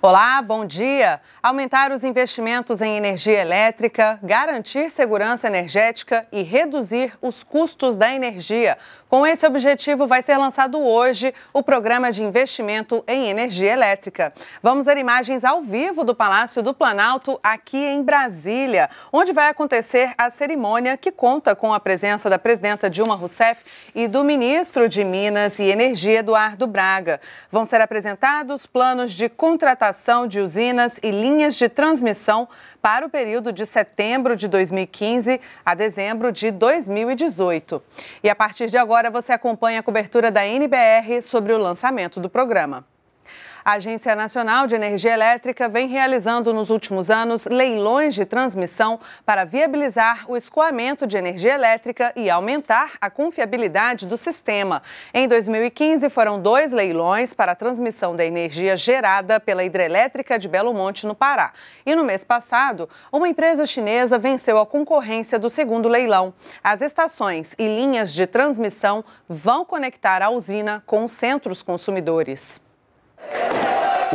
Olá, bom dia! Aumentar os investimentos em energia elétrica, garantir segurança energética e reduzir os custos da energia. Com esse objetivo, vai ser lançado hoje o Programa de Investimento em Energia Elétrica. Vamos ver imagens ao vivo do Palácio do Planalto, aqui em Brasília, onde vai acontecer a cerimônia que conta com a presença da presidenta Dilma Rousseff e do ministro de Minas e Energia, Eduardo Braga. Vão ser apresentados planos de contratação de usinas e linhas de transmissão para o período de setembro de 2015 a dezembro de 2018. E a partir de agora você acompanha a cobertura da NBR sobre o lançamento do programa. A Agência Nacional de Energia Elétrica vem realizando nos últimos anos leilões de transmissão para viabilizar o escoamento de energia elétrica e aumentar a confiabilidade do sistema. Em 2015, foram 2 leilões para a transmissão da energia gerada pela hidrelétrica de Belo Monte, no Pará. E no mês passado, uma empresa chinesa venceu a concorrência do segundo leilão. As estações e linhas de transmissão vão conectar a usina com centros consumidores.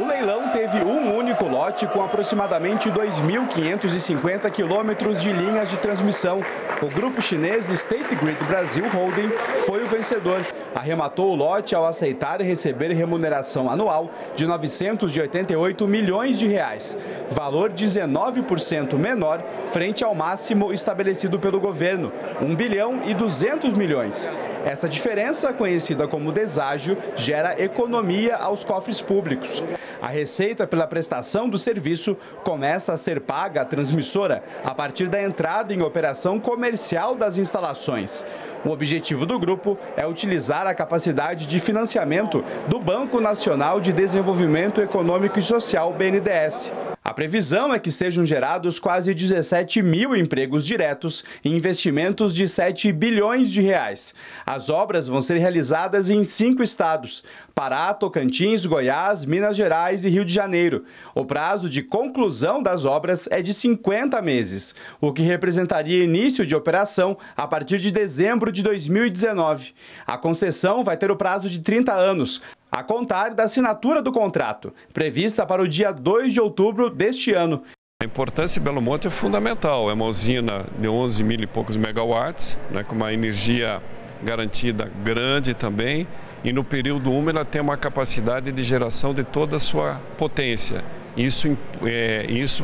O leilão teve um único lote com aproximadamente 2.550 quilômetros de linhas de transmissão. O grupo chinês State Grid Brasil Holding foi o vencedor. Arrematou o lote ao aceitar receber remuneração anual de 988 milhões de reais, valor 19% menor frente ao máximo estabelecido pelo governo, 1 bilhão e 200 milhões. Essa diferença, conhecida como deságio, gera economia aos cofres públicos. A receita pela prestação do serviço começa a ser paga à transmissora a partir da entrada em operação comercial das instalações. O objetivo do grupo é utilizar a capacidade de financiamento do Banco Nacional de Desenvolvimento Econômico e Social, BNDES. A previsão é que sejam gerados quase 17 mil empregos diretos e investimentos de 7 bilhões de reais. As obras vão ser realizadas em 5 estados: Pará, Tocantins, Goiás, Minas Gerais e Rio de Janeiro. O prazo de conclusão das obras é de 50 meses, o que representaria início de operação a partir de dezembro de 2019. A concessão vai ter o prazo de 30 anos. A contar da assinatura do contrato, prevista para o dia 2 de outubro deste ano. A importância de Belo Monte é fundamental. É uma usina de 11 mil e poucos megawatts, né, com uma energia garantida grande também. E no período 1 ela tem uma capacidade de geração de toda a sua potência. Isso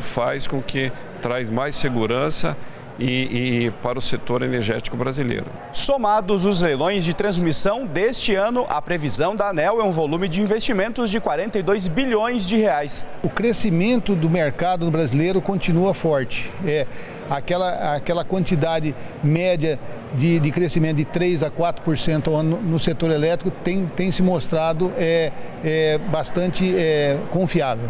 faz com que traz mais segurança e para o setor energético brasileiro. Somados os leilões de transmissão deste ano, a previsão da Aneel é um volume de investimentos de 42 bilhões de reais. O crescimento do mercado brasileiro continua forte. Aquela quantidade média de crescimento de 3 a 4% ao ano no setor elétrico tem se mostrado bastante confiável.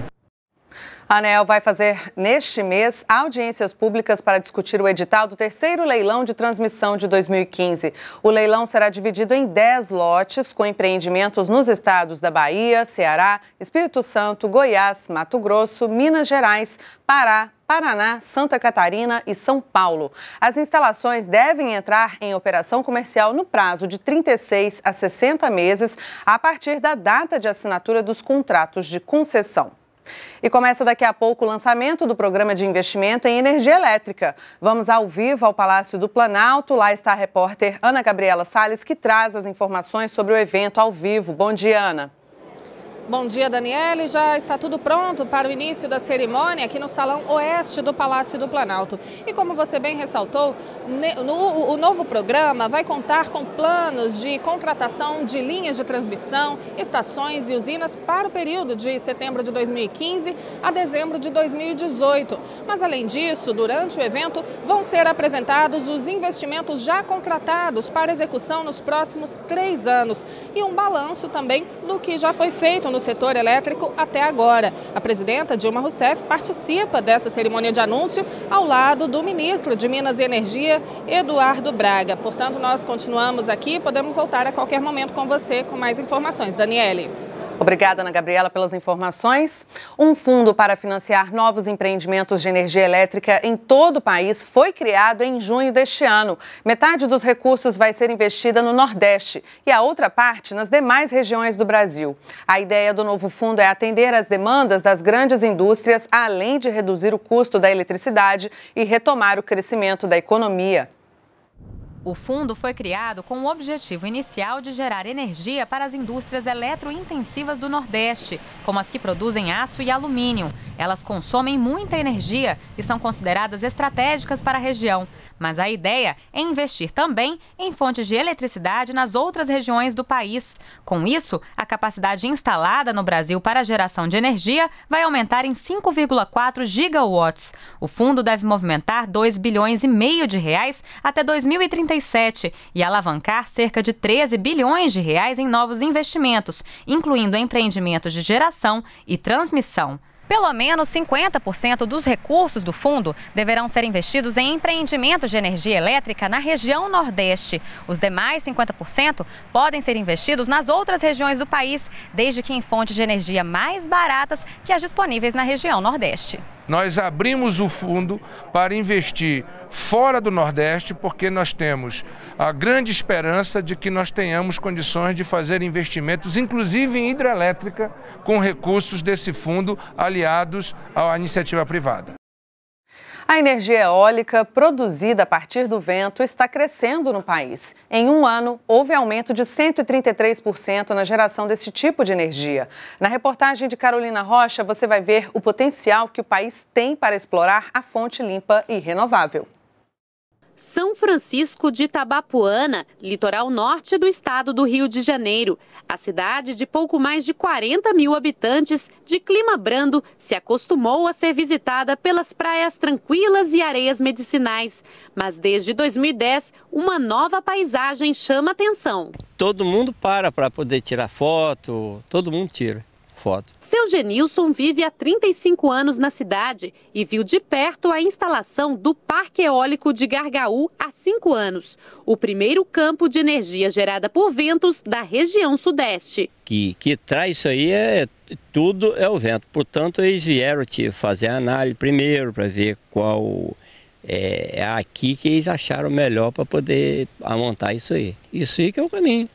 A Aneel vai fazer, neste mês, audiências públicas para discutir o edital do terceiro leilão de transmissão de 2015. O leilão será dividido em 10 lotes, com empreendimentos nos estados da Bahia, Ceará, Espírito Santo, Goiás, Mato Grosso, Minas Gerais, Pará, Paraná, Santa Catarina e São Paulo. As instalações devem entrar em operação comercial no prazo de 36 a 60 meses, a partir da data de assinatura dos contratos de concessão. E começa daqui a pouco o lançamento do Programa de Investimento em Energia Elétrica. Vamos ao vivo ao Palácio do Planalto. Lá está a repórter Ana Gabriela Sales, que traz as informações sobre o evento ao vivo. Bom dia, Ana. Bom dia, Daniele. Já está tudo pronto para o início da cerimônia aqui no Salão Oeste do Palácio do Planalto. E como você bem ressaltou, o novo programa vai contar com planos de contratação de linhas de transmissão, estações e usinas para o período de setembro de 2015 a dezembro de 2018. Mas, além disso, durante o evento vão ser apresentados os investimentos já contratados para execução nos próximos 3 anos e um balanço também do que já foi feito no setor elétrico até agora. A presidenta Dilma Rousseff participa dessa cerimônia de anúncio ao lado do ministro de Minas e Energia, Eduardo Braga. Portanto, nós continuamos aqui, podemos voltar a qualquer momento com você com mais informações. Daniele. Obrigada, Ana Gabriela, pelas informações. Um fundo para financiar novos empreendimentos de energia elétrica em todo o país foi criado em junho deste ano. Metade dos recursos vai ser investida no Nordeste e a outra parte nas demais regiões do Brasil. A ideia do novo fundo é atender às demandas das grandes indústrias, além de reduzir o custo da eletricidade e retomar o crescimento da economia. O fundo foi criado com o objetivo inicial de gerar energia para as indústrias eletrointensivas do Nordeste, como as que produzem aço e alumínio. Elas consomem muita energia e são consideradas estratégicas para a região. Mas a ideia é investir também em fontes de eletricidade nas outras regiões do país. Com isso, a capacidade instalada no Brasil para a geração de energia vai aumentar em 5,4 gigawatts. O fundo deve movimentar R$ 2,5 bilhões até 2030. E alavancar cerca de R$ 13 bilhões em novos investimentos, incluindo empreendimentos de geração e transmissão. Pelo menos 50% dos recursos do fundo deverão ser investidos em empreendimentos de energia elétrica na região Nordeste. Os demais 50% podem ser investidos nas outras regiões do país, desde que em fontes de energia mais baratas que as disponíveis na região Nordeste. Nós abrimos o fundo para investir fora do Nordeste, porque nós temos a grande esperança de que nós tenhamos condições de fazer investimentos, inclusive em hidrelétrica, com recursos desse fundo aliados à iniciativa privada. A energia eólica produzida a partir do vento está crescendo no país. Em um ano, houve aumento de 133% na geração desse tipo de energia. Na reportagem de Carolina Rocha, você vai ver o potencial que o país tem para explorar a fonte limpa e renovável. São Francisco de Itabapoana, litoral norte do estado do Rio de Janeiro. A cidade de pouco mais de 40 mil habitantes, de clima brando, se acostumou a ser visitada pelas praias tranquilas e areias medicinais. Mas desde 2010, uma nova paisagem chama atenção. Todo mundo para poder tirar foto, todo mundo tira. Seu Genilson vive há 35 anos na cidade e viu de perto a instalação do Parque Eólico de Gargaú há 5 anos, o primeiro campo de energia gerada por ventos da região sudeste. Que traz isso aí tudo é o vento, portanto eles vieram te fazer a análise primeiro para ver qual é aqui que eles acharam melhor para poder montar isso aí. Isso aí que é o caminho.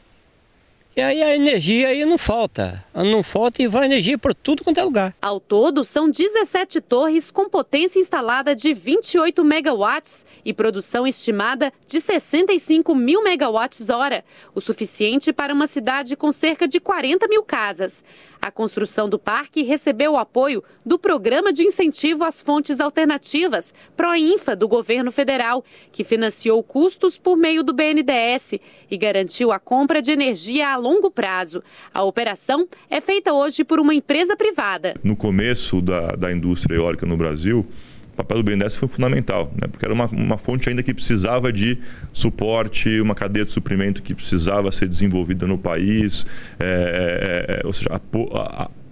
E aí a energia aí não falta. Não falta e vai energia para tudo quanto é lugar. Ao todo, são 17 torres com potência instalada de 28 megawatts e produção estimada de 65 mil megawatts hora, o suficiente para uma cidade com cerca de 40 mil casas. A construção do parque recebeu o apoio do Programa de Incentivo às Fontes Alternativas, ProInfa, do governo federal, que financiou custos por meio do BNDES e garantiu a compra de energia a longo prazo. A operação é feita hoje por uma empresa privada. No começo da indústria eólica no Brasil, o papel do BNDES foi fundamental, né? Porque era uma fonte ainda que precisava de suporte, uma cadeia de suprimento que precisava ser desenvolvida no país, ou seja,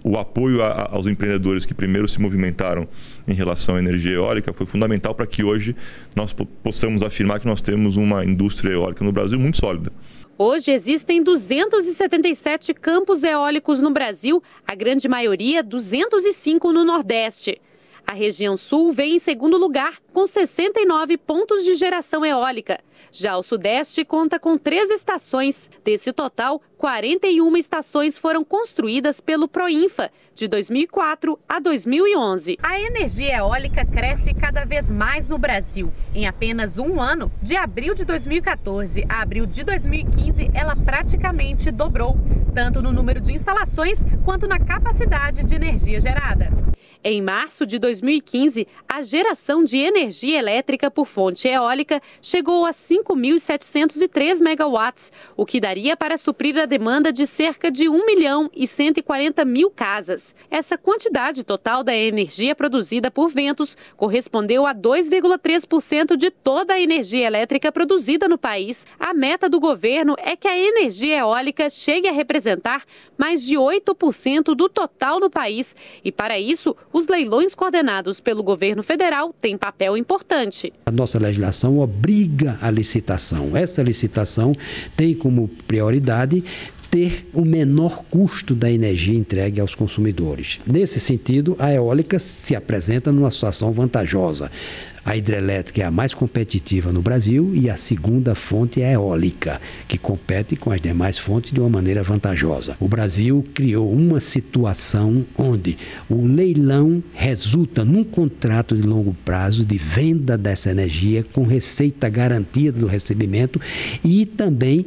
o apoio aos empreendedores que primeiro se movimentaram em relação à energia eólica foi fundamental para que hoje nós possamos afirmar que nós temos uma indústria eólica no Brasil muito sólida. Hoje existem 277 campos eólicos no Brasil, a grande maioria 205 no Nordeste. A região sul vem em segundo lugar, com 69 pontos de geração eólica. Já o sudeste conta com 3 estações. Desse total, 41 estações foram construídas pelo ProInfa, de 2004 a 2011. A energia eólica cresce cada vez mais no Brasil. Em apenas um ano, de abril de 2014 a abril de 2015, ela praticamente dobrou, tanto no número de instalações quanto na capacidade de energia gerada. Em março de 2015, a geração de energia elétrica por fonte eólica chegou a 5.703 megawatts, o que daria para suprir a demanda de cerca de 1.140.000 casas. Essa quantidade total da energia produzida por ventos correspondeu a 2,3% de toda a energia elétrica produzida no país. A meta do governo é que a energia eólica chegue a representar mais de 8% do total no país e, para isso, os leilões coordenados pelo governo federal têm papel importante. A nossa legislação obriga a licitação. Essa licitação tem como prioridade ter o menor custo da energia entregue aos consumidores. Nesse sentido, a eólica se apresenta numa situação vantajosa. A hidrelétrica é a mais competitiva no Brasil e a segunda fonte é a eólica, que compete com as demais fontes de uma maneira vantajosa. O Brasil criou uma situação onde o leilão resulta num contrato de longo prazo de venda dessa energia com receita garantida do recebimento e também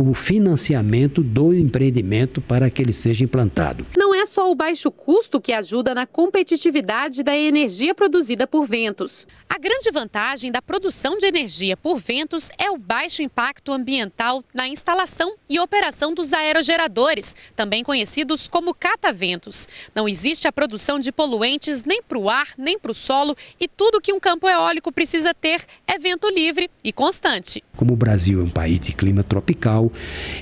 o financiamento do empreendimento para que ele seja implantado. Não é só o baixo custo que ajuda na competitividade da energia produzida por ventos. A grande vantagem da produção de energia por ventos é o baixo impacto ambiental na instalação e operação dos aerogeradores, também conhecidos como cataventos. Não existe a produção de poluentes nem para o ar, nem para o solo, e tudo que um campo eólico precisa ter é vento livre e constante. Como o Brasil é um país de clima tropical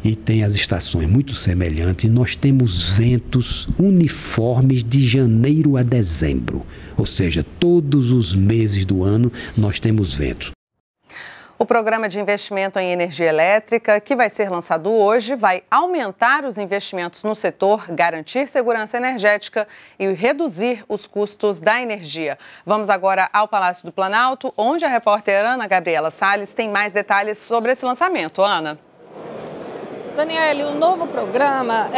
e tem as estações muito semelhantes, nós temos ventos uniformes de janeiro a dezembro, ou seja, todos os meses do ano nós temos ventos. O programa de investimento em energia elétrica, que vai ser lançado hoje, vai aumentar os investimentos no setor, garantir segurança energética e reduzir os custos da energia. Vamos agora ao Palácio do Planalto, onde a repórter Ana Gabriela Sales tem mais detalhes sobre esse lançamento. Ana. Daniela, o novo programa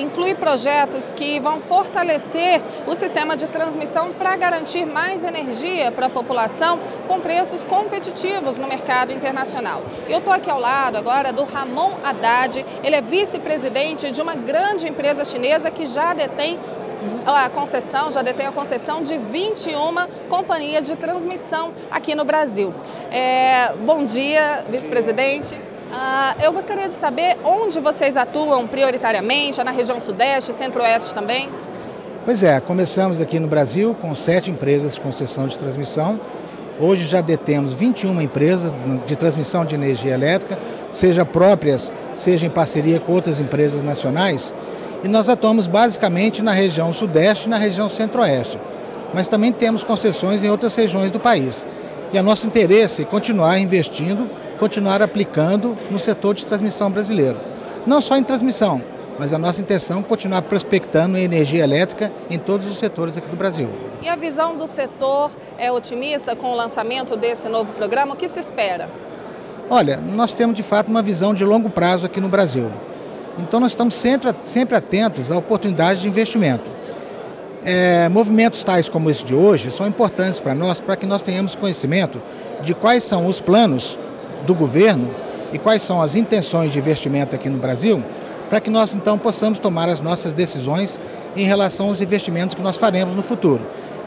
inclui projetos que vão fortalecer o sistema de transmissão para garantir mais energia para a população com preços competitivos no mercado internacional. Eu estou aqui ao lado agora do Ramon Haddad, ele é vice-presidente de uma grande empresa chinesa que já detém a concessão de 21 companhias de transmissão aqui no Brasil. Bom dia, vice-presidente. Eu gostaria de saber onde vocês atuam prioritariamente, na região sudeste, centro-oeste também? Pois é, começamos aqui no Brasil com 7 empresas de concessão de transmissão. Hoje já detemos 21 empresas de transmissão de energia elétrica, seja próprias, seja em parceria com outras empresas nacionais. E nós atuamos basicamente na região sudeste e na região centro-oeste. Mas também temos concessões em outras regiões do país. E o nosso interesse é continuar investindo, continuar aplicando no setor de transmissão brasileiro. Não só em transmissão, mas a nossa intenção é continuar prospectando energia elétrica em todos os setores aqui do Brasil. E a visão do setor é otimista com o lançamento desse novo programa? O que se espera? Olha, nós temos de fato uma visão de longo prazo aqui no Brasil. Então nós estamos sempre atentos à oportunidade de investimento. Movimentos tais como esse de hoje são importantes para nós, para que nós tenhamos conhecimento de quais são os planos do governo e quais são as intenções de investimento aqui no Brasil, para que nós então possamos tomar as nossas decisões em relação aos investimentos que nós faremos no futuro.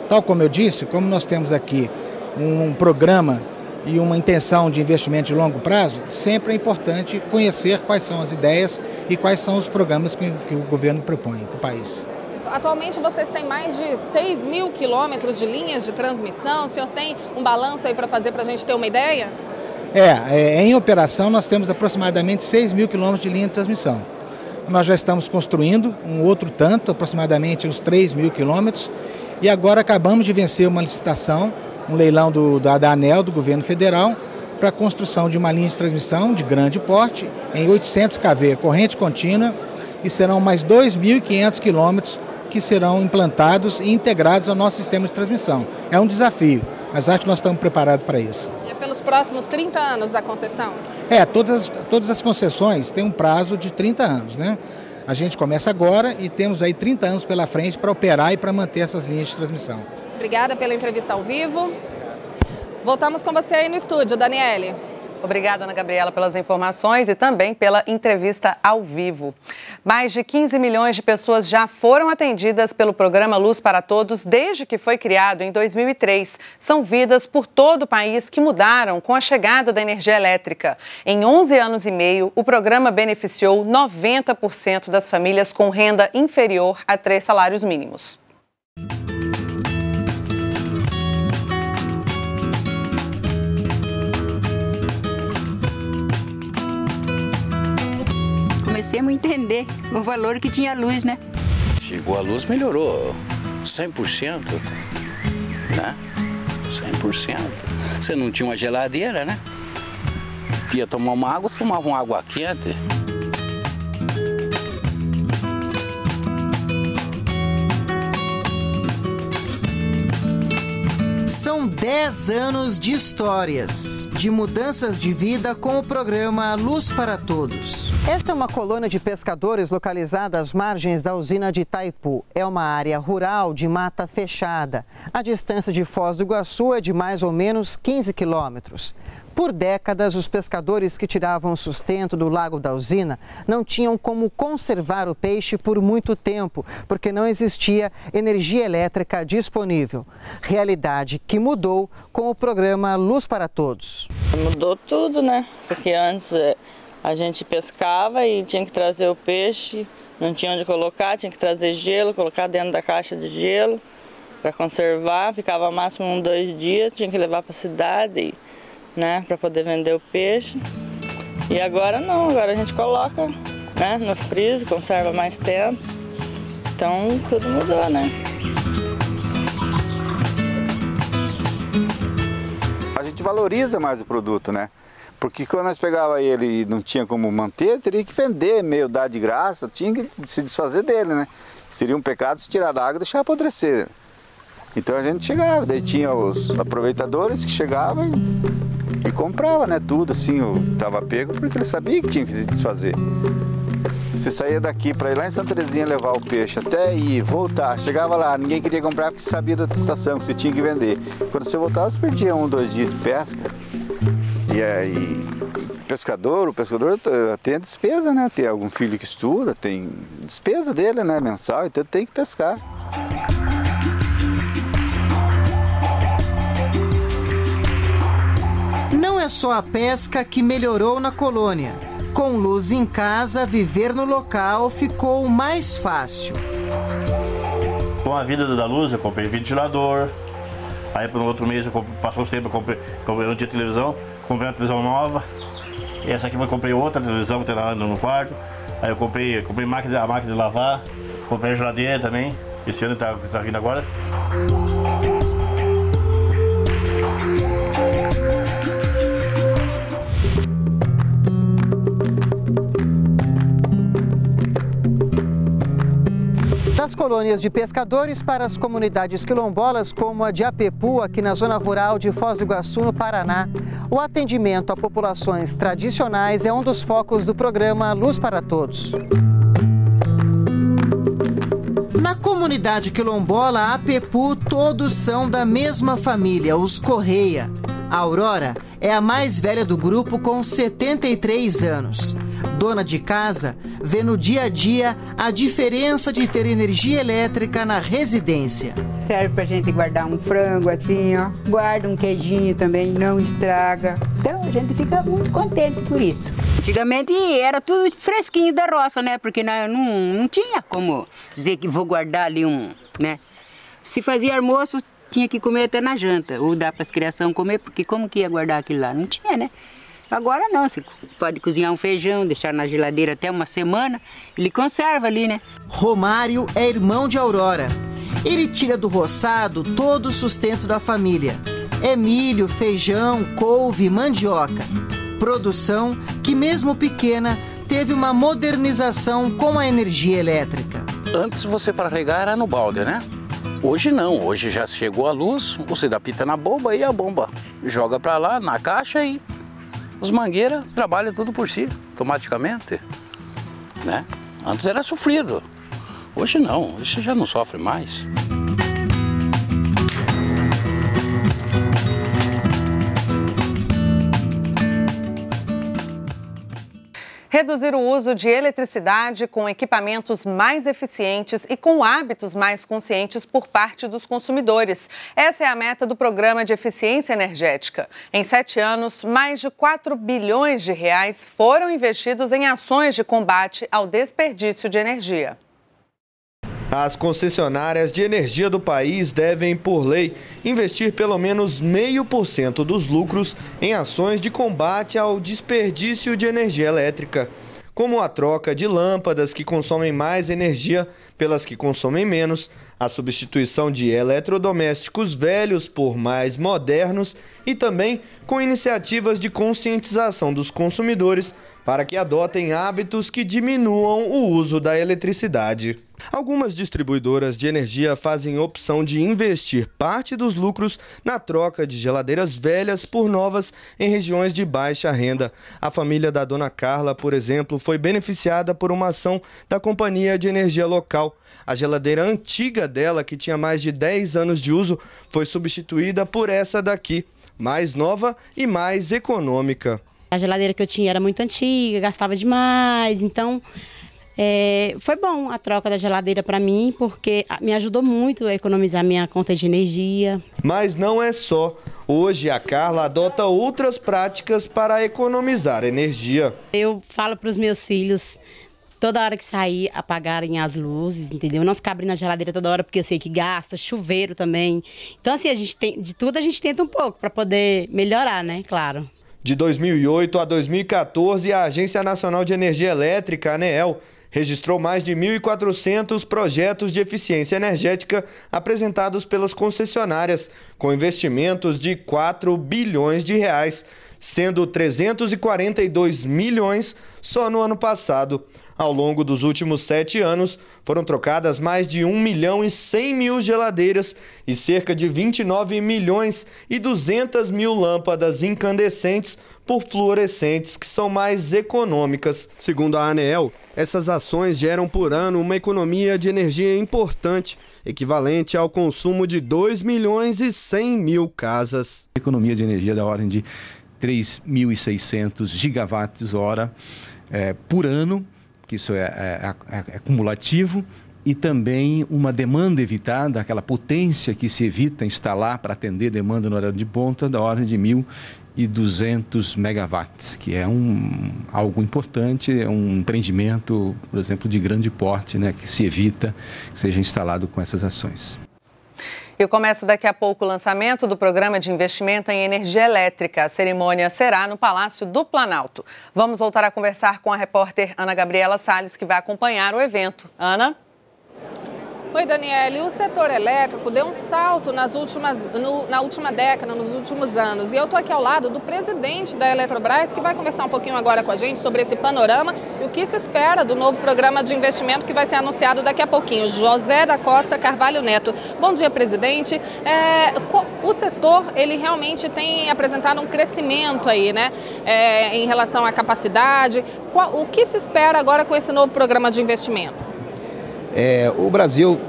Tal como eu disse, como nós temos aqui um programa e uma intenção de investimento de longo prazo, sempre é importante conhecer quais são as ideias e quais são os programas que o governo propõe para o país. Atualmente vocês têm mais de 6 mil quilômetros de linhas de transmissão. O senhor tem um balanço aí para fazer para a gente ter uma ideia? Em operação nós temos aproximadamente 6 mil quilômetros de linha de transmissão. Nós já estamos construindo um outro tanto, aproximadamente uns 3 mil quilômetros. E agora acabamos de vencer uma licitação, um leilão da Aneel, do governo federal, para a construção de uma linha de transmissão de grande porte, em 800 kV, corrente contínua, e serão mais 2.500 quilômetros que serão implantados e integrados ao nosso sistema de transmissão. É um desafio, mas acho que nós estamos preparados para isso. É pelos próximos 30 anos a concessão? Todas as concessões têm um prazo de 30 anos, né? A gente começa agora e temos aí 30 anos pela frente para operar e para manter essas linhas de transmissão. Obrigada pela entrevista ao vivo. Voltamos com você aí no estúdio, Daniele. Obrigada, Ana Gabriela, pelas informações e também pela entrevista ao vivo. Mais de 15 milhões de pessoas já foram atendidas pelo programa Luz para Todos desde que foi criado em 2003. São vidas por todo o país que mudaram com a chegada da energia elétrica. Em 11 anos e meio, o programa beneficiou 90% das famílias com renda inferior a 3 salários mínimos. Comecemos a entender o valor que tinha a luz, né? Chegou a luz, melhorou 100%, né? 100%. Você não tinha uma geladeira, né? Ia tomar uma água, você tomava uma água quente. São 10 anos de histórias, de mudanças de vida com o programa Luz para Todos. Esta é uma colônia de pescadores localizada às margens da usina de Itaipu. É uma área rural de mata fechada. A distância de Foz do Iguaçu é de mais ou menos 15 quilômetros. Por décadas, os pescadores que tiravam sustento do lago da usina não tinham como conservar o peixe por muito tempo, porque não existia energia elétrica disponível. Realidade que mudou com o programa Luz para Todos. Mudou tudo, né? Porque antes a gente pescava e tinha que trazer o peixe, não tinha onde colocar, tinha que trazer gelo, colocar dentro da caixa de gelo para conservar, ficava máximo um, 2 dias, tinha que levar para a cidade e... né, para poder vender o peixe. E agora não, agora a gente coloca, né, no freezer, conserva mais tempo. Então tudo mudou, né? A gente valoriza mais o produto, né? Porque quando nós pegava ele e não tinha como manter, teria que vender, meio dar de graça, tinha que se desfazer dele, né? Seria um pecado se tirar da água e deixar apodrecer. Então a gente chegava, daí tinha os aproveitadores que chegavam e comprava, né, tudo assim, estava pego, porque ele sabia que tinha que se desfazer. Se saía daqui para ir lá em Santa Terezinha levar o peixe até ir, voltar, chegava lá, ninguém queria comprar porque sabia da estação, que você tinha que vender. Quando você voltava, você perdia 1, 2 dias de pesca. E aí, o pescador tem a despesa, né, tem algum filho que estuda, tem despesa dele, né, mensal, então tem que pescar. Não é só a pesca que melhorou na colônia. Com luz em casa, viver no local ficou mais fácil. Com a vida da luz, eu comprei ventilador. Aí, por um outro mês, passou os tempos, eu tinha televisão, comprei uma televisão nova. Essa aqui eu comprei outra televisão, que tem lá no quarto. Aí eu comprei a máquina de lavar, comprei a geladeira também. Esse ano tá vindo agora. Das colônias de pescadores para as comunidades quilombolas, como a de Apepu, aqui na zona rural de Foz do Iguaçu, no Paraná, o atendimento a populações tradicionais é um dos focos do programa Luz para Todos. Na comunidade quilombola Apepu, todos são da mesma família, os Correia. A Aurora é a mais velha do grupo, com 73 anos. Dona de casa vê no dia a dia a diferença de ter energia elétrica na residência. Serve pra gente guardar um frango assim, ó. Guarda um queijinho também, não estraga. Então a gente fica muito contente por isso. Antigamente era tudo fresquinho da roça, né? Porque não tinha como dizer que vou guardar ali um, né? Se fazia almoço, tinha que comer até na janta. Ou dar pras criação comer, porque como que ia guardar aquilo lá? Não tinha, né? Agora não, você pode cozinhar um feijão, deixar na geladeira até uma semana, ele conserva ali, né? Romário é irmão de Aurora. Ele tira do roçado todo o sustento da família. É milho, feijão, couve, mandioca. Produção que, mesmo pequena, teve uma modernização com a energia elétrica. Antes você para regar era no balde, né? Hoje não, hoje já chegou a luz, você dá pita na bomba e a bomba joga para lá na caixa e... os mangueiras trabalham tudo por si, automaticamente, né? Antes era sofrido, hoje não, hoje já não sofre mais. Reduzir o uso de eletricidade com equipamentos mais eficientes e com hábitos mais conscientes por parte dos consumidores. Essa é a meta do Programa de Eficiência Energética. Em 7 anos, mais de 4 bilhões de reais foram investidos em ações de combate ao desperdício de energia. As concessionárias de energia do país devem, por lei, investir pelo menos 0,5% dos lucros em ações de combate ao desperdício de energia elétrica, como a troca de lâmpadas que consomem mais energia pelas que consomem menos, a substituição de eletrodomésticos velhos por mais modernos e também com iniciativas de conscientização dos consumidores para que adotem hábitos que diminuam o uso da eletricidade. Algumas distribuidoras de energia fazem opção de investir parte dos lucros na troca de geladeiras velhas por novas em regiões de baixa renda. A família da dona Carla, por exemplo, foi beneficiada por uma ação da companhia de energia local. A geladeira antiga dela, que tinha mais de 10 anos de uso, foi substituída por essa daqui, mais nova e mais econômica. A geladeira que eu tinha era muito antiga, gastava demais, então... foi bom a troca da geladeira para mim, porque me ajudou muito a economizar minha conta de energia. Mas não é só. Hoje a Carla adota outras práticas para economizar energia. Eu falo para os meus filhos, toda hora que sair, apagarem as luzes, entendeu? Não ficar abrindo a geladeira toda hora, porque eu sei que gasta, chuveiro também. Então, assim, a gente tem, de tudo a gente tenta um pouco para poder melhorar, né? Claro. De 2008 a 2014, a Agência Nacional de Energia Elétrica, Aneel, registrou mais de 1.400 projetos de eficiência energética apresentados pelas concessionárias, com investimentos de R$ 4 bilhões, sendo 342 milhões só no ano passado. Ao longo dos últimos 7 anos, foram trocadas mais de 1.100.000 geladeiras e cerca de 29.200.000 lâmpadas incandescentes por fluorescentes, que são mais econômicas. Segundo a Aneel, essas ações geram por ano uma economia de energia importante, equivalente ao consumo de 2.100.000 casas. A economia de energia da ordem de 3.600 gigawatts-hora por ano, que isso é cumulativo, e também uma demanda evitada, aquela potência que se evita instalar para atender demanda no horário de ponta, da ordem de 1.200 megawatts, que é algo importante, é um empreendimento, por exemplo, de grande porte, né, que se evita que seja instalado com essas ações. E começa daqui a pouco o lançamento do Programa de Investimento em Energia Elétrica. A cerimônia será no Palácio do Planalto. Vamos voltar a conversar com a repórter Ana Gabriela Sales, que vai acompanhar o evento. Ana? Oi, Daniele. O setor elétrico deu um salto na última década, nos últimos anos. E eu estou aqui ao lado do presidente da Eletrobras, que vai conversar um pouquinho agora com a gente sobre esse panorama e o que se espera do novo programa de investimento que vai ser anunciado daqui a pouquinho. José da Costa Carvalho Neto. Bom dia, presidente. O setor, ele realmente tem apresentado um crescimento aí, né? Em relação à capacidade. O que se espera agora com esse novo programa de investimento? O Brasil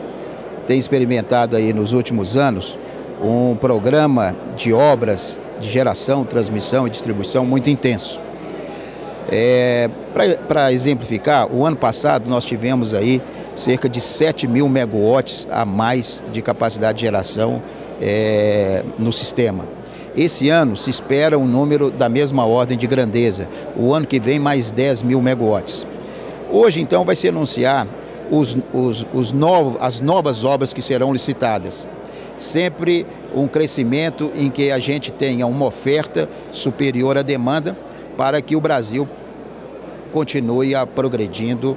tem experimentado aí nos últimos anos um programa de obras de geração, transmissão e distribuição muito intenso. Para exemplificar, o ano passado nós tivemos aí cerca de 7 mil megawatts a mais de capacidade de geração no sistema. Esse ano se espera um número da mesma ordem de grandeza. O ano que vem mais 10 mil megawatts. Hoje então vai se anunciar as novas obras que serão licitadas. Sempre um crescimento em que a gente tenha uma oferta superior à demanda para que o Brasil continue progredindo,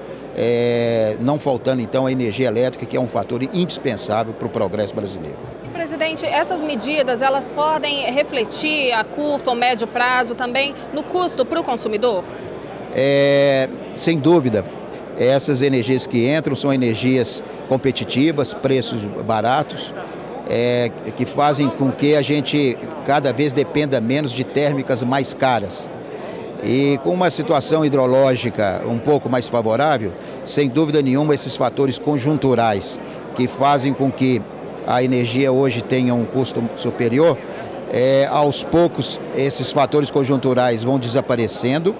não faltando então a energia elétrica, que é um fator indispensável para o progresso brasileiro. Presidente, essas medidas, elas podem refletir a curto ou médio prazo também no custo para o consumidor? Sem dúvida. Essas energias que entram são energias competitivas, preços baratos, que fazem com que a gente cada vez dependa menos de térmicas mais caras. E com uma situação hidrológica um pouco mais favorável, sem dúvida nenhuma esses fatores conjunturais que fazem com que a energia hoje tenha um custo superior, aos poucos esses fatores conjunturais vão desaparecendo.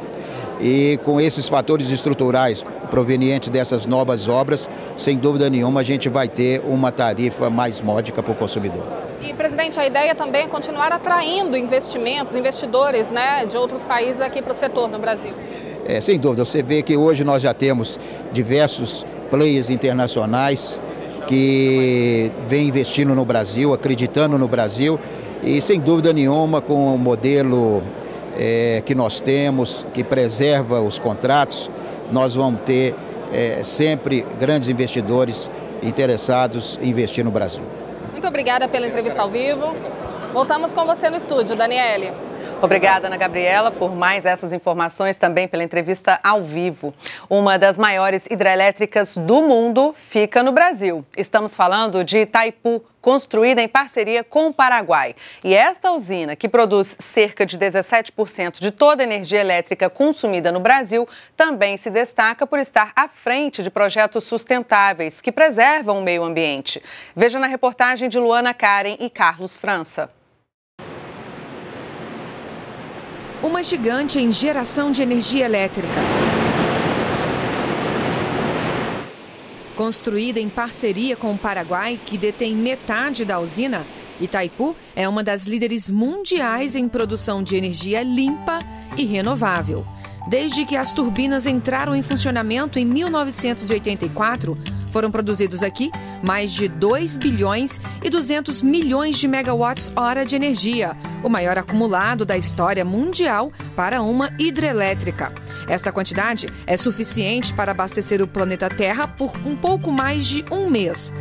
E com esses fatores estruturais provenientes dessas novas obras, sem dúvida nenhuma, a gente vai ter uma tarifa mais módica para o consumidor. E, presidente, a ideia também é continuar atraindo investimentos, investidores, né, de outros países aqui para o setor no Brasil. Sem dúvida, você vê que hoje nós já temos diversos players internacionais que vêm investindo no Brasil, acreditando no Brasil e, sem dúvida nenhuma, com o modelo que nós temos, que preserva os contratos, nós vamos ter sempre grandes investidores interessados em investir no Brasil. Muito obrigada pela entrevista ao vivo. Voltamos com você no estúdio, Daniele. Obrigada, Ana Gabriela, por mais essas informações, também pela entrevista ao vivo. Uma das maiores hidrelétricas do mundo fica no Brasil. Estamos falando de Itaipu, construída em parceria com o Paraguai. E esta usina, que produz cerca de 17% de toda a energia elétrica consumida no Brasil, também se destaca por estar à frente de projetos sustentáveis que preservam o meio ambiente. Veja na reportagem de Luana Karen e Carlos França. Uma gigante em geração de energia elétrica. Construída em parceria com o Paraguai, que detém metade da usina, Itaipu é uma das líderes mundiais em produção de energia limpa e renovável. Desde que as turbinas entraram em funcionamento em 1984, foram produzidos aqui mais de 2 bilhões e 200 milhões de megawatts-hora de energia, o maior acumulado da história mundial para uma hidrelétrica. Esta quantidade é suficiente para abastecer o planeta Terra por um pouco mais de um mês.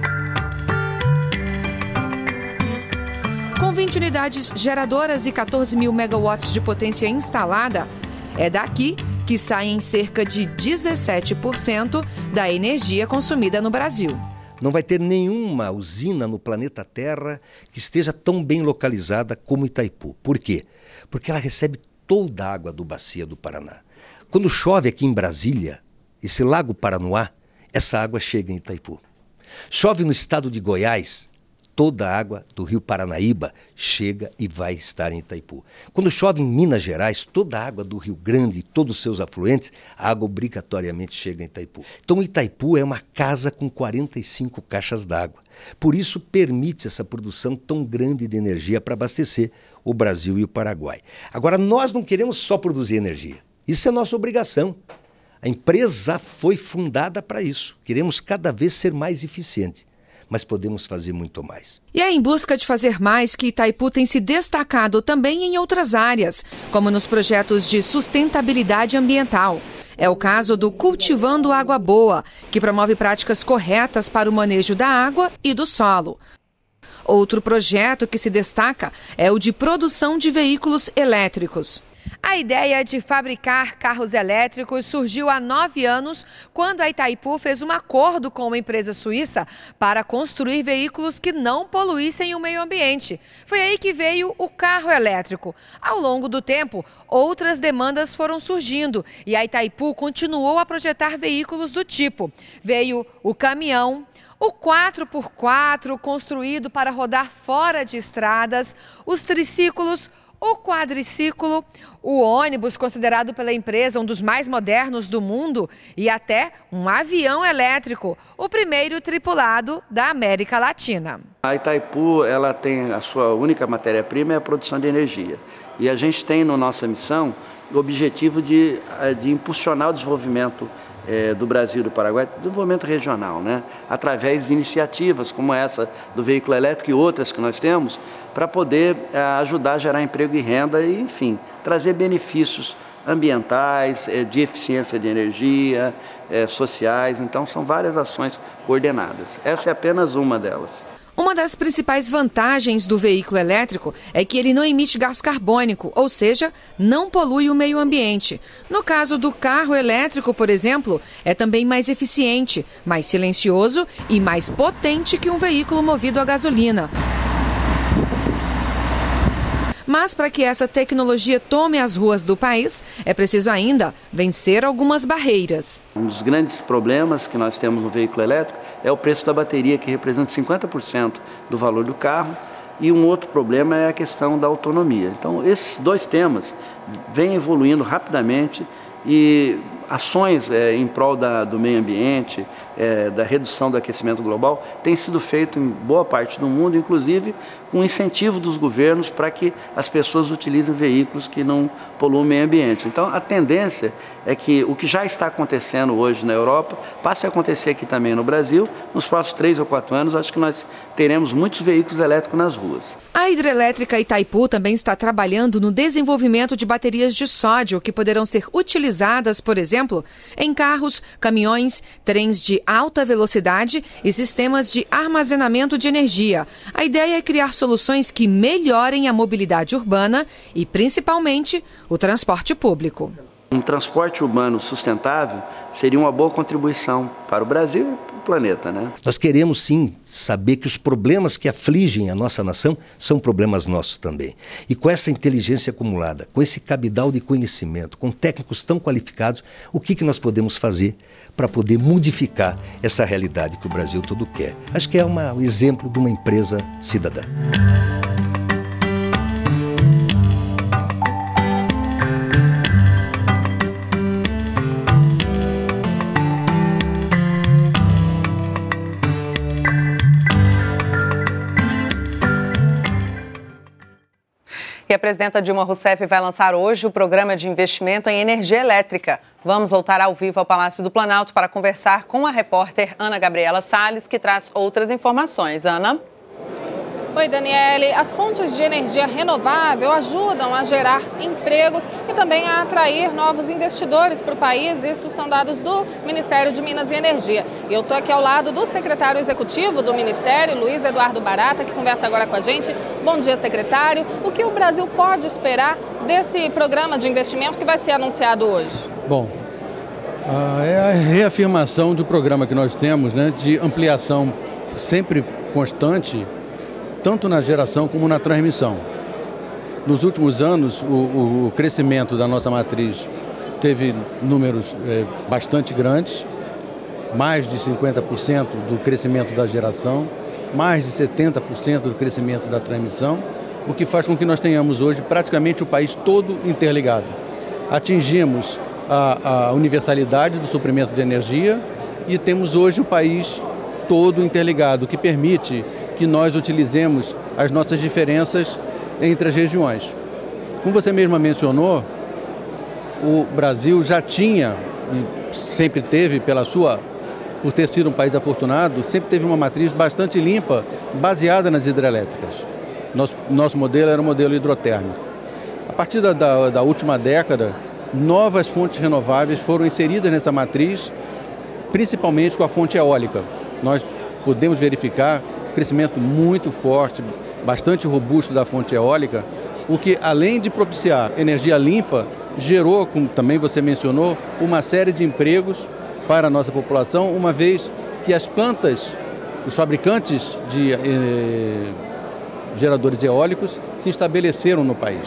Com 20 unidades geradoras e 14 mil megawatts de potência instalada, é daqui que saem cerca de 17% da energia consumida no Brasil. Não vai ter nenhuma usina no planeta Terra que esteja tão bem localizada como Itaipu. Por quê? Porque ela recebe toda a água do bacia do Paraná. Quando chove aqui em Brasília, esse lago Paranoá, essa água chega em Itaipu. Chove no estado de Goiás, toda a água do rio Paranaíba chega e vai estar em Itaipu. Quando chove em Minas Gerais, toda a água do Rio Grande e todos os seus afluentes, a água obrigatoriamente chega em Itaipu. Então Itaipu é uma casa com 45 caixas d'água. Por isso permite essa produção tão grande de energia para abastecer o Brasil e o Paraguai. Agora, nós não queremos só produzir energia. Isso é nossa obrigação. A empresa foi fundada para isso. Queremos cada vez ser mais eficiente, mas podemos fazer muito mais. E é em busca de fazer mais que Itaipu tem se destacado também em outras áreas, como nos projetos de sustentabilidade ambiental. É o caso do Cultivando Água Boa, que promove práticas corretas para o manejo da água e do solo. Outro projeto que se destaca é o de produção de veículos elétricos. A ideia de fabricar carros elétricos surgiu há 9 anos, quando a Itaipu fez um acordo com uma empresa suíça para construir veículos que não poluíssem o meio ambiente. Foi aí que veio o carro elétrico. Ao longo do tempo, outras demandas foram surgindo e a Itaipu continuou a projetar veículos do tipo. Veio o caminhão, o 4x4 construído para rodar fora de estradas, os triciclos, o quadriciclo, o ônibus, considerado pela empresa um dos mais modernos do mundo, e até um avião elétrico, o primeiro tripulado da América Latina. A Itaipu, ela tem a sua única matéria-prima, é a produção de energia. E a gente tem na nossa missão o objetivo de impulsionar o desenvolvimento do Brasil e do Paraguai, desenvolvimento regional, né? Através de iniciativas como essa do veículo elétrico e outras que nós temos, para poder ajudar a gerar emprego e renda e, enfim, trazer benefícios ambientais, de eficiência de energia, sociais. Então, são várias ações coordenadas. Essa é apenas uma delas. Uma das principais vantagens do veículo elétrico é que ele não emite gás carbônico, ou seja, não polui o meio ambiente. No caso do carro elétrico, por exemplo, é também mais eficiente, mais silencioso e mais potente que um veículo movido a gasolina. Mas para que essa tecnologia tome as ruas do país, é preciso ainda vencer algumas barreiras. Um dos grandes problemas que nós temos no veículo elétrico é o preço da bateria, que representa 50% do valor do carro. E um outro problema é a questão da autonomia. Então, esses dois temas vêm evoluindo rapidamente e ações em prol do meio ambiente, da redução do aquecimento global, têm sido feito em boa parte do mundo, inclusive com incentivo dos governos para que as pessoas utilizem veículos que não poluam o meio ambiente. Então, a tendência é que o que já está acontecendo hoje na Europa passe a acontecer aqui também no Brasil. Nos próximos 3 ou 4 anos, acho que nós teremos muitos veículos elétricos nas ruas. A hidrelétrica Itaipu também está trabalhando no desenvolvimento de baterias de sódio, que poderão ser utilizadas, por exemplo, em carros, caminhões, trens de de alta velocidade e sistemas de armazenamento de energia. A ideia é criar soluções que melhorem a mobilidade urbana e, principalmente, o transporte público. Um transporte urbano sustentável seria uma boa contribuição para o Brasil e para o planeta, né? Nós queremos sim saber que os problemas que afligem a nossa nação são problemas nossos também. E com essa inteligência acumulada, com esse cabedal de conhecimento, com técnicos tão qualificados, o que nós podemos fazer para poder modificar essa realidade que o Brasil todo quer? Acho que é um exemplo de uma empresa cidadã. A presidenta Dilma Rousseff vai lançar hoje o programa de investimento em energia elétrica. Vamos voltar ao vivo ao Palácio do Planalto para conversar com a repórter Ana Gabriela Sales, que traz outras informações. Ana? Oi, Daniele. As fontes de energia renovável ajudam a gerar empregos e também a atrair novos investidores para o país. Isso são dados do Ministério de Minas e Energia. E eu estou aqui ao lado do secretário executivo do Ministério, Luiz Eduardo Barata, que conversa agora com a gente. Bom dia, secretário. O que o Brasil pode esperar desse programa de investimento que vai ser anunciado hoje? Bom, é a reafirmação do programa que nós temos, né, de ampliação sempre constante, tanto na geração como na transmissão. Nos últimos anos, o crescimento da nossa matriz teve números bastante grandes, mais de 50% do crescimento da geração, mais de 70% do crescimento da transmissão, o que faz com que nós tenhamos hoje praticamente o país todo interligado. Atingimos a universalidade do suprimento de energia e temos hoje o país todo interligado, o que permite que nós utilizemos as nossas diferenças entre as regiões. Como você mesma mencionou, o Brasil já tinha, e sempre teve, por ter sido um país afortunado, sempre teve uma matriz bastante limpa, baseada nas hidrelétricas. Nosso modelo era um modelo hidrotérmico. A partir da última década, novas fontes renováveis foram inseridas nessa matriz, principalmente com a fonte eólica. Nós podemos verificar crescimento muito forte, bastante robusto da fonte eólica, o que, além de propiciar energia limpa, gerou, como também você mencionou, uma série de empregos para a nossa população, uma vez que as plantas, os fabricantes de geradores eólicos se estabeleceram no país.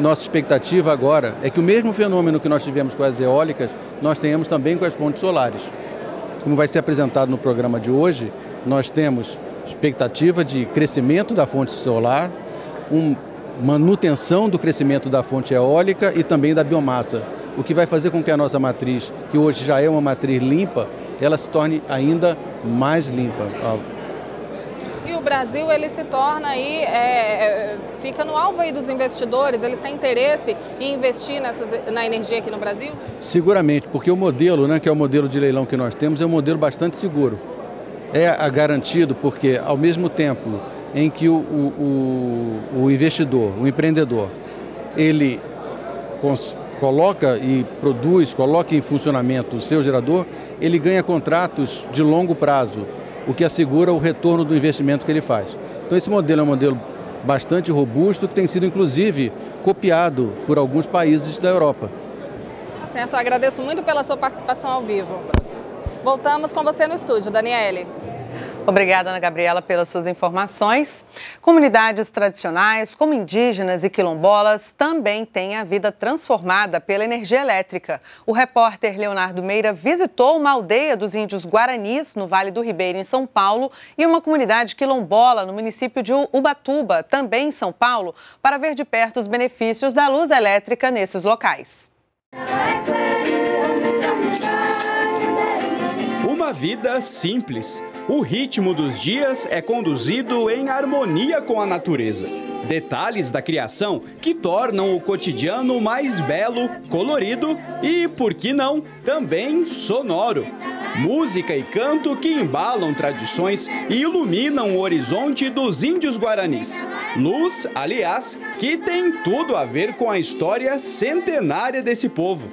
Nossa expectativa agora é que o mesmo fenômeno que nós tivemos com as eólicas, nós tenhamos também com as fontes solares. Como vai ser apresentado no programa de hoje, nós temos expectativa de crescimento da fonte solar, manutenção do crescimento da fonte eólica e também da biomassa, o que vai fazer com que a nossa matriz, que hoje já é uma matriz limpa, ela se torne ainda mais limpa. E o Brasil, ele se torna aí, fica no alvo aí dos investidores, eles têm interesse em investir na energia aqui no Brasil? Seguramente, porque o modelo, né, que é o modelo de leilão que nós temos, é um modelo bastante seguro. É garantido porque, ao mesmo tempo em que o investidor, o empreendedor, ele coloca e produz, coloca em funcionamento o seu gerador, ele ganha contratos de longo prazo, o que assegura o retorno do investimento que ele faz. Então esse modelo é um modelo bastante robusto, que tem sido inclusive copiado por alguns países da Europa. Tá certo, eu agradeço muito pela sua participação ao vivo. Voltamos com você no estúdio, Daniele. Obrigada, Ana Gabriela, pelas suas informações. Comunidades tradicionais, como indígenas e quilombolas, também têm a vida transformada pela energia elétrica. O repórter Leonardo Meira visitou uma aldeia dos índios guaranis, no Vale do Ribeira, em São Paulo, e uma comunidade quilombola, no município de Ubatuba, também em São Paulo, para ver de perto os benefícios da luz elétrica nesses locais. Uma vida simples. O ritmo dos dias é conduzido em harmonia com a natureza. Detalhes da criação que tornam o cotidiano mais belo, colorido e, por que não, também sonoro. Música e canto que embalam tradições e iluminam o horizonte dos índios guaranis. Luz, aliás, que tem tudo a ver com a história centenária desse povo.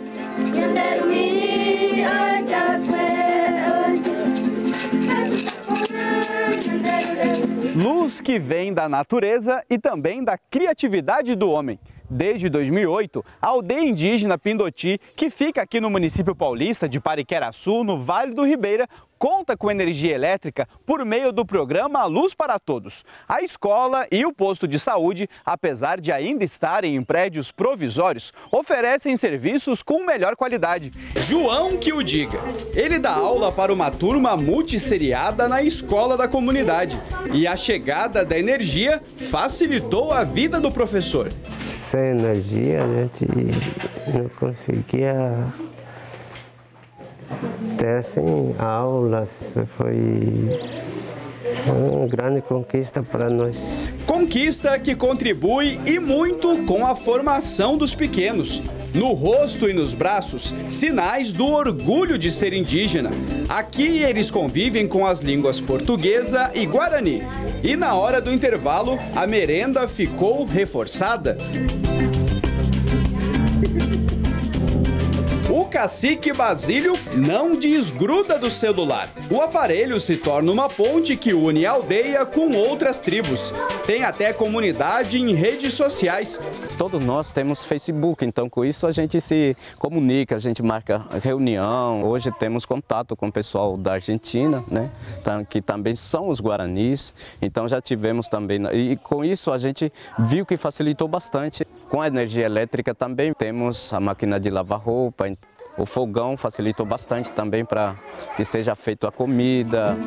Luz que vem da natureza e também da criatividade do homem. Desde 2008, a aldeia indígena Pindoti, que fica aqui no município paulista de Pariqueraçu, no Vale do Ribeira, conta com energia elétrica por meio do programa Luz para Todos. A escola e o posto de saúde, apesar de ainda estarem em prédios provisórios, oferecem serviços com melhor qualidade. João que o diga. Ele dá aula para uma turma multisseriada na escola da comunidade. E a chegada da energia facilitou a vida do professor. Sem energia, a gente não conseguia ter assim, aulas. Isso foi uma grande conquista para nós. Conquista que contribui e muito com a formação dos pequenos. No rosto e nos braços, sinais do orgulho de ser indígena. Aqui eles convivem com as línguas portuguesa e guarani. E na hora do intervalo, a merenda ficou reforçada. O cacique Basílio não desgruda do celular. O aparelho se torna uma ponte que une a aldeia com outras tribos. Tem até comunidade em redes sociais. Todos nós temos Facebook, então com isso a gente se comunica, a gente marca reunião. Hoje temos contato com o pessoal da Argentina, né? Que também são os guaranis. Então já tivemos também. E com isso a gente viu que facilitou bastante. Com a energia elétrica também temos a máquina de lavar roupa. O fogão facilitou bastante também para que seja feita a comida.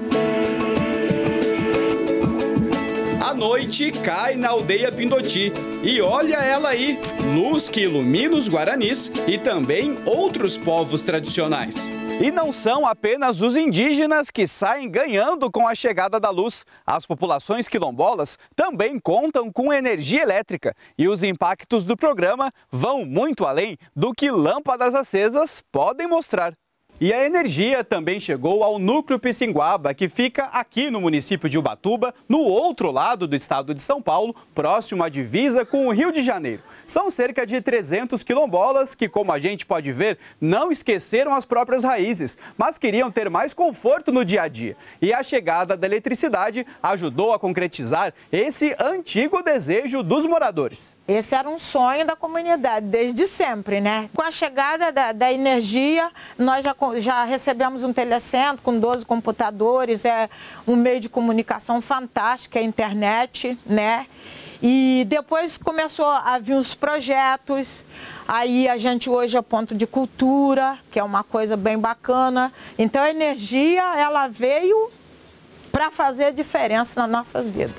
A noite cai na aldeia Pindoti e olha ela aí, luz que ilumina os guaranis e também outros povos tradicionais. E não são apenas os indígenas que saem ganhando com a chegada da luz. As populações quilombolas também contam com energia elétrica. E os impactos do programa vão muito além do que lâmpadas acesas podem mostrar. E a energia também chegou ao núcleo Picinguaba, que fica aqui no município de Ubatuba, no outro lado do estado de São Paulo, próximo à divisa com o Rio de Janeiro. São cerca de 300 quilombolas que, como a gente pode ver, não esqueceram as próprias raízes, mas queriam ter mais conforto no dia a dia. E a chegada da eletricidade ajudou a concretizar esse antigo desejo dos moradores. Esse era um sonho da comunidade, desde sempre, né? Com a chegada da energia, nós já recebemos um telecentro com 12 computadores, é um meio de comunicação fantástico, é a internet, né? E depois começou a vir os projetos, aí a gente hoje é ponto de cultura, que é uma coisa bem bacana. Então a energia, ela veio para fazer a diferença nas nossas vidas.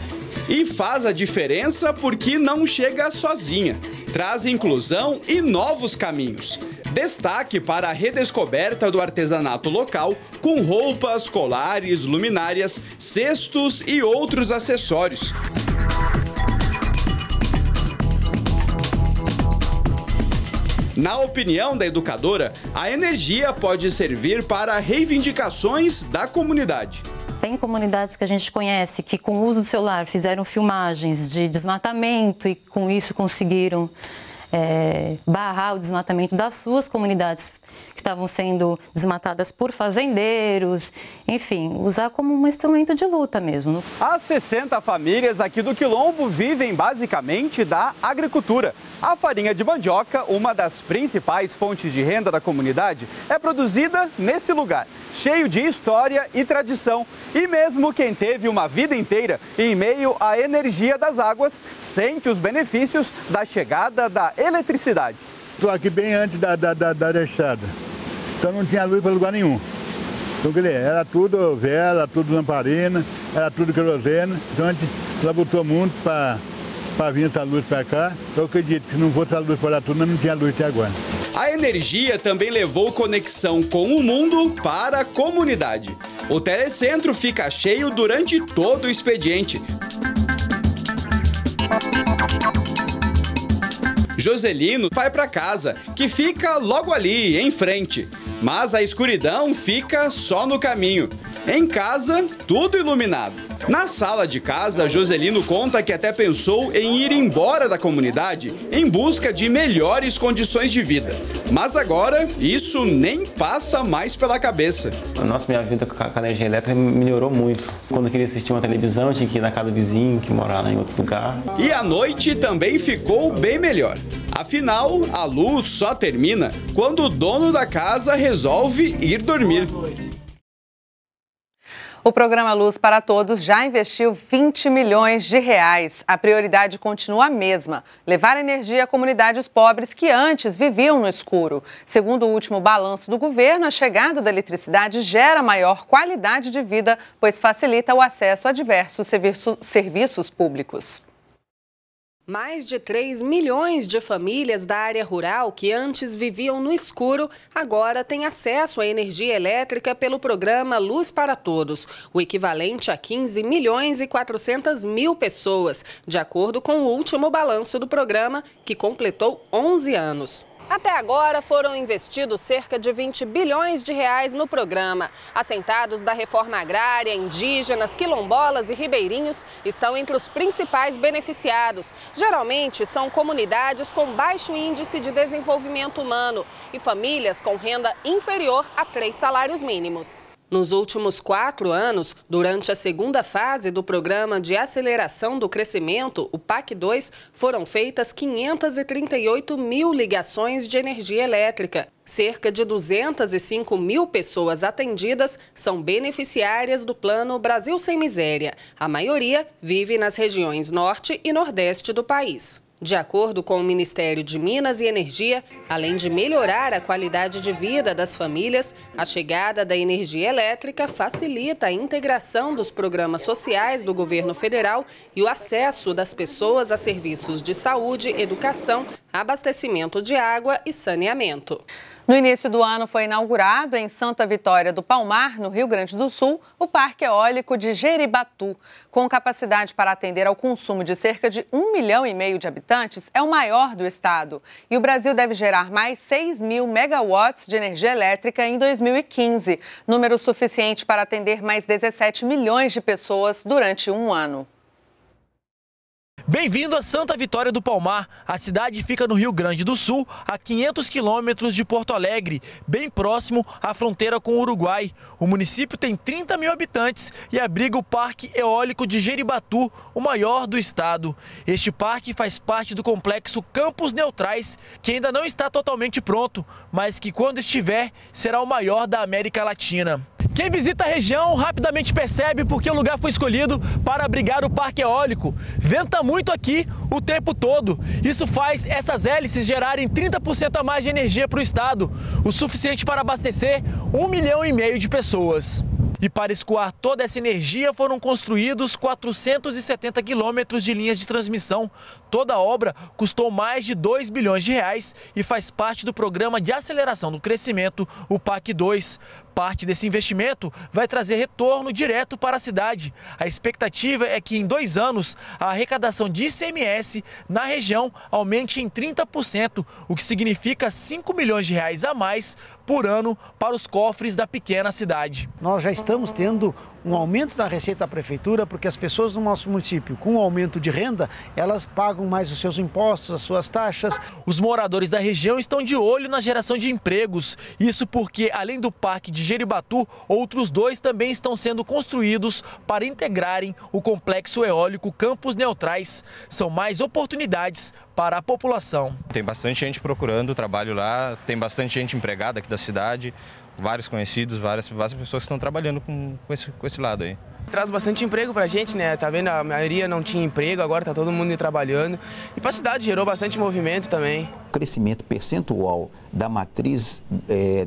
E faz a diferença porque não chega sozinha. Traz inclusão e novos caminhos. Destaque para a redescoberta do artesanato local, com roupas, colares, luminárias, cestos e outros acessórios. Na opinião da educadora, a energia pode servir para reivindicações da comunidade. Tem comunidades que a gente conhece que, com o uso do celular, fizeram filmagens de desmatamento e, com isso, conseguiram barrar o desmatamento das suas comunidades que estavam sendo desmatadas por fazendeiros, enfim, usar como um instrumento de luta mesmo. As 60 famílias aqui do Quilombo vivem basicamente da agricultura. A farinha de mandioca, uma das principais fontes de renda da comunidade, é produzida nesse lugar, cheio de história e tradição. E mesmo quem teve uma vida inteira em meio à energia das águas, sente os benefícios da chegada da eletricidade. Estou aqui bem antes da deixada, então não tinha luz para lugar nenhum. Então, era tudo vela, tudo lamparina, era tudo querosene. Então a gente labutou muito para vir essa luz para cá. Eu acredito que não fosse a luz para tudo, não tinha luz até agora. A energia também levou conexão com o mundo para a comunidade. O telecentro fica cheio durante todo o expediente. Joselino vai para casa, que fica logo ali, em frente. Mas a escuridão fica só no caminho. Em casa, tudo iluminado. Na sala de casa, Joselino conta que até pensou em ir embora da comunidade em busca de melhores condições de vida. Mas agora, isso nem passa mais pela cabeça. Nossa, minha vida com a energia elétrica melhorou muito. Quando eu queria assistir uma televisão, tinha que ir na casa do vizinho, que morava em outro lugar. E a noite também ficou bem melhor. Afinal, a luz só termina quando o dono da casa resolve ir dormir. O programa Luz para Todos já investiu 20 milhões de reais. A prioridade continua a mesma, levar energia a comunidades pobres que antes viviam no escuro. Segundo o último balanço do governo, a chegada da eletricidade gera maior qualidade de vida, pois facilita o acesso a diversos serviços públicos. Mais de 3 milhões de famílias da área rural que antes viviam no escuro, agora têm acesso à energia elétrica pelo programa Luz para Todos, o equivalente a 15 milhões e 400 mil pessoas, de acordo com o último balanço do programa, que completou 11 anos. Até agora foram investidos cerca de 20 bilhões de reais no programa. Assentados da reforma agrária, indígenas, quilombolas e ribeirinhos estão entre os principais beneficiados. Geralmente são comunidades com baixo índice de desenvolvimento humano e famílias com renda inferior a 3 salários mínimos. Nos últimos 4 anos, durante a segunda fase do Programa de Aceleração do Crescimento, o PAC-2, foram feitas 538 mil ligações de energia elétrica. Cerca de 205 mil pessoas atendidas são beneficiárias do Plano Brasil Sem Miséria. A maioria vive nas regiões norte e nordeste do país. De acordo com o Ministério de Minas e Energia, além de melhorar a qualidade de vida das famílias, a chegada da energia elétrica facilita a integração dos programas sociais do governo federal e o acesso das pessoas a serviços de saúde, educação, abastecimento de água e saneamento. No início do ano foi inaugurado em Santa Vitória do Palmar, no Rio Grande do Sul, o Parque Eólico de Geribatu. Com capacidade para atender ao consumo de cerca de 1,5 milhão de habitantes, é o maior do estado. E o Brasil deve gerar mais 6 mil megawatts de energia elétrica em 2015, número suficiente para atender mais 17 milhões de pessoas durante um ano. Bem-vindo a Santa Vitória do Palmar. A cidade fica no Rio Grande do Sul, a 500 quilômetros de Porto Alegre, bem próximo à fronteira com o Uruguai. O município tem 30 mil habitantes e abriga o Parque Eólico de Geribatu, o maior do estado. Este parque faz parte do complexo Campos Neutrais, que ainda não está totalmente pronto, mas que quando estiver, será o maior da América Latina. Quem visita a região rapidamente percebe porque o lugar foi escolhido para abrigar o parque eólico. Venta muito aqui o tempo todo. Isso faz essas hélices gerarem 30% a mais de energia para o estado, o suficiente para abastecer 1,5 milhão de pessoas. E para escoar toda essa energia foram construídos 470 quilômetros de linhas de transmissão. Toda a obra custou mais de 2 bilhões de reais e faz parte do Programa de Aceleração do Crescimento, o PAC-2. Parte desse investimento vai trazer retorno direto para a cidade. A expectativa é que em 2 anos a arrecadação de ICMS na região aumente em 30%, o que significa 5 milhões de reais a mais por ano para os cofres da pequena cidade. Nós já estamos tendo um aumento da receita da prefeitura, porque as pessoas do nosso município, com o aumento de renda, elas pagam mais os seus impostos, as suas taxas. Os moradores da região estão de olho na geração de empregos. Isso porque, além do Parque de Geribatu, outros 2 também estão sendo construídos para integrarem o complexo eólico Campos Neutrais. São mais oportunidades para a população. Tem bastante gente procurando trabalho lá, tem bastante gente empregada aqui da cidade, vários conhecidos, várias pessoas que estão trabalhando com esse lado aí. Traz bastante emprego pra gente, né? Tá vendo? A maioria não tinha emprego, agora tá todo mundo trabalhando. E pra cidade gerou bastante movimento também. O crescimento percentual da matriz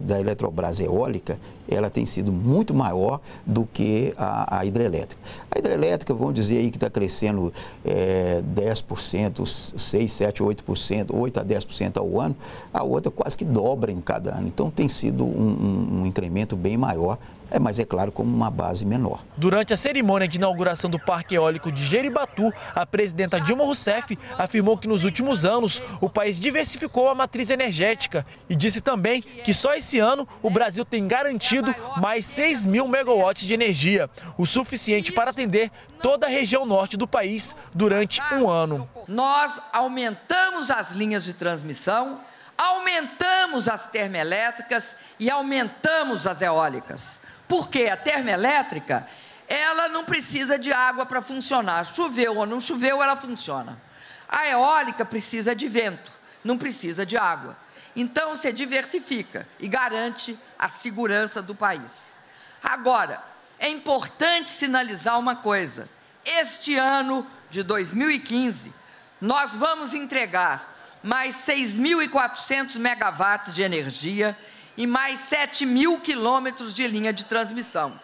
da Eletrobras eólica, ela tem sido muito maior do que a hidrelétrica. A hidrelétrica, vamos dizer aí que está crescendo 10%, 6, 7, 8%, 8 a 10% ao ano. A outra quase que dobra em cada ano. Então tem sido um incremento bem maior mas é claro, com uma base menor. Durante a cerimônia de inauguração do Parque Eólico de Geribatu, a presidenta Dilma Rousseff afirmou que nos últimos anos o país diversificou a matriz energética e disse também que só esse ano o Brasil tem garantido mais 6 mil megawatts de energia, o suficiente para atender toda a região norte do país durante um ano. Nós aumentamos as linhas de transmissão, aumentamos as termoelétricas e aumentamos as eólicas. Porque a termoelétrica, ela não precisa de água para funcionar. Choveu ou não choveu, ela funciona. A eólica precisa de vento, não precisa de água. Então, você diversifica e garante a segurança do país. Agora, é importante sinalizar uma coisa. Este ano de 2015, nós vamos entregar mais 6.400 megawatts de energia e mais 7 mil quilômetros de linha de transmissão.